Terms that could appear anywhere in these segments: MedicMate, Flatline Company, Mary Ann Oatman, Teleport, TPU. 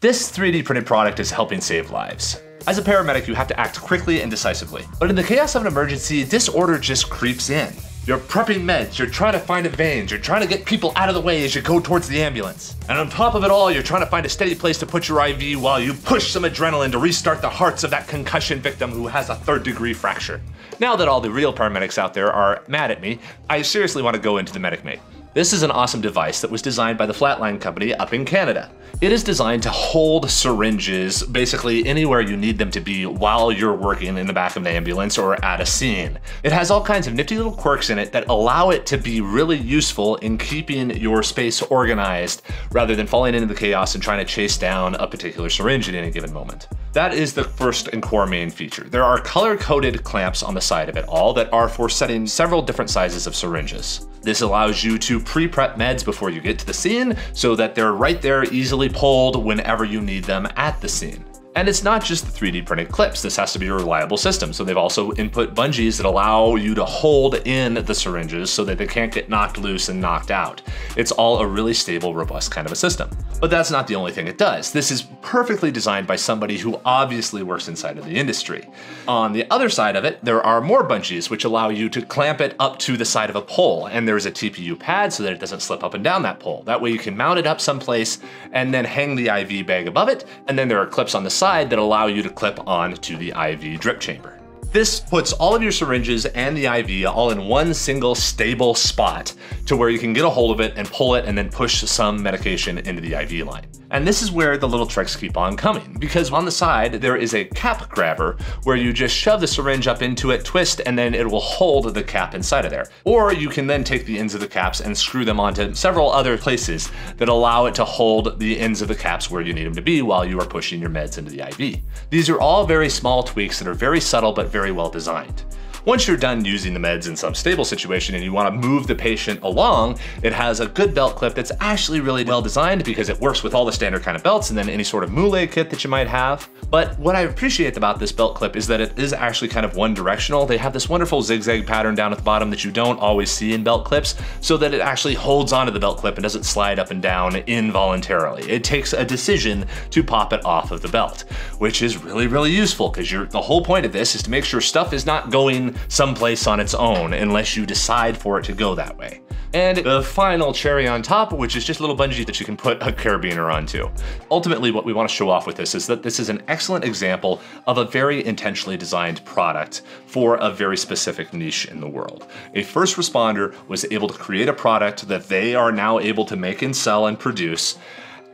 This 3D printed product is helping save lives. As a paramedic, you have to act quickly and decisively. But in the chaos of an emergency, disorder just creeps in. You're prepping meds, you're trying to find a vein, you're trying to get people out of the way as you go towards the ambulance. And on top of it all, you're trying to find a steady place to put your IV while you push some adrenaline to restart the hearts of that concussion victim who has a third-degree fracture. Now that all the real paramedics out there are mad at me, I seriously want to go into the MedicMate. This is an awesome device that was designed by the Flatline Company up in Canada. It is designed to hold syringes basically anywhere you need them to be while you're working in the back of an ambulance or at a scene. It has all kinds of nifty little quirks in it that allow it to be really useful in keeping your space organized rather than falling into the chaos and trying to chase down a particular syringe at any given moment. That is the first and core main feature. There are color-coded clamps on the side of it all that are for setting several different sizes of syringes. This allows you to pre-prep meds before you get to the scene so that they're right there easily pulled whenever you need them at the scene. And it's not just the 3D printed clips. This has to be a reliable system. So they've also input bungees that allow you to hold in the syringes so that they can't get knocked loose and knocked out. It's all a really stable, robust kind of a system. But that's not the only thing it does. This is perfectly designed by somebody who obviously works inside of the industry. On the other side of it, there are more bungees which allow you to clamp it up to the side of a pole. And there's a TPU pad so that it doesn't slip up and down that pole. That way you can mount it up someplace and then hang the IV bag above it. And then there are clips on the side that allow you to clip on to the IV drip chamber. This puts all of your syringes and the IV all in one single stable spot to where you can get a hold of it and pull it and then push some medication into the IV line. And this is where the little tricks keep on coming, because on the side there is a cap grabber where you just shove the syringe up into it, twist, and then it will hold the cap inside of there. Or you can then take the ends of the caps and screw them onto several other places that allow it to hold the ends of the caps where you need them to be while you are pushing your meds into the IV. These are all very small tweaks that are very subtle but very well designed. Once you're done using the meds in some stable situation and you want to move the patient along, it has a good belt clip that's actually really well designed because it works with all the standard kind of belts and then any sort of mullet kit that you might have. But what I appreciate about this belt clip is that it is actually kind of one directional. They have this wonderful zigzag pattern down at the bottom that you don't always see in belt clips so that it actually holds onto the belt clip and doesn't slide up and down involuntarily. It takes a decision to pop it off of the belt, which is really, really useful because the whole point of this is to make sure stuff is not going someplace on its own unless you decide for it to go that way. And the final cherry on top, which is just a little bungee that you can put a carabiner onto. Ultimately, what we want to show off with this is that this is an excellent example of a very intentionally designed product for a very specific niche in the world. A first responder was able to create a product that they are now able to make and sell and produce.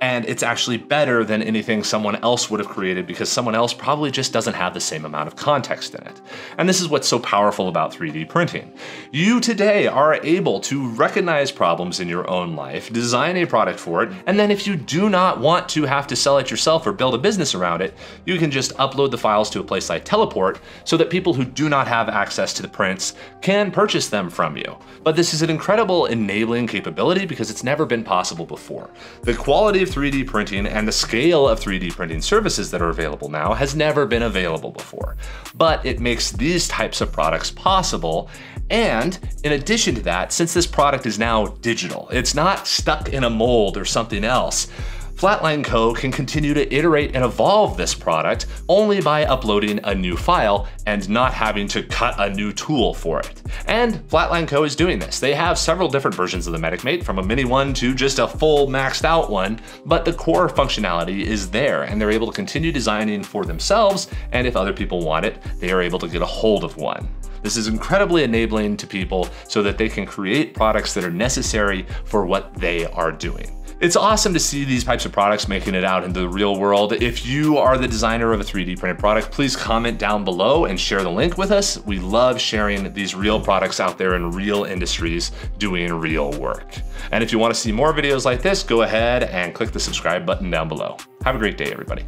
And it's actually better than anything someone else would have created because someone else probably just doesn't have the same amount of context in it. And this is what's so powerful about 3D printing. You today are able to recognize problems in your own life, design a product for it, and then if you do not want to have to sell it yourself or build a business around it, you can just upload the files to a place like Teleport so that people who do not have access to the prints can purchase them from you. But this is an incredible enabling capability because it's never been possible before. The quality of 3D printing and the scale of 3D printing services that are available now has never been available before. But it makes these types of products possible. And in addition to that, since this product is now digital, it's not stuck in a mold or something else, Flatline Co. can continue to iterate and evolve this product only by uploading a new file and not having to cut a new tool for it. And Flatline Co. is doing this. They have several different versions of the MedicMate, from a mini one to just a full maxed out one, but the core functionality is there and they're able to continue designing for themselves, and if other people want it, they are able to get a hold of one. This is incredibly enabling to people so that they can create products that are necessary for what they are doing. It's awesome to see these types of products making it out into the real world. If you are the designer of a 3D printed product, please comment down below and share the link with us. We love sharing these real products out there in real industries doing real work. And if you want to see more videos like this, go ahead and click the subscribe button down below. Have a great day, everybody.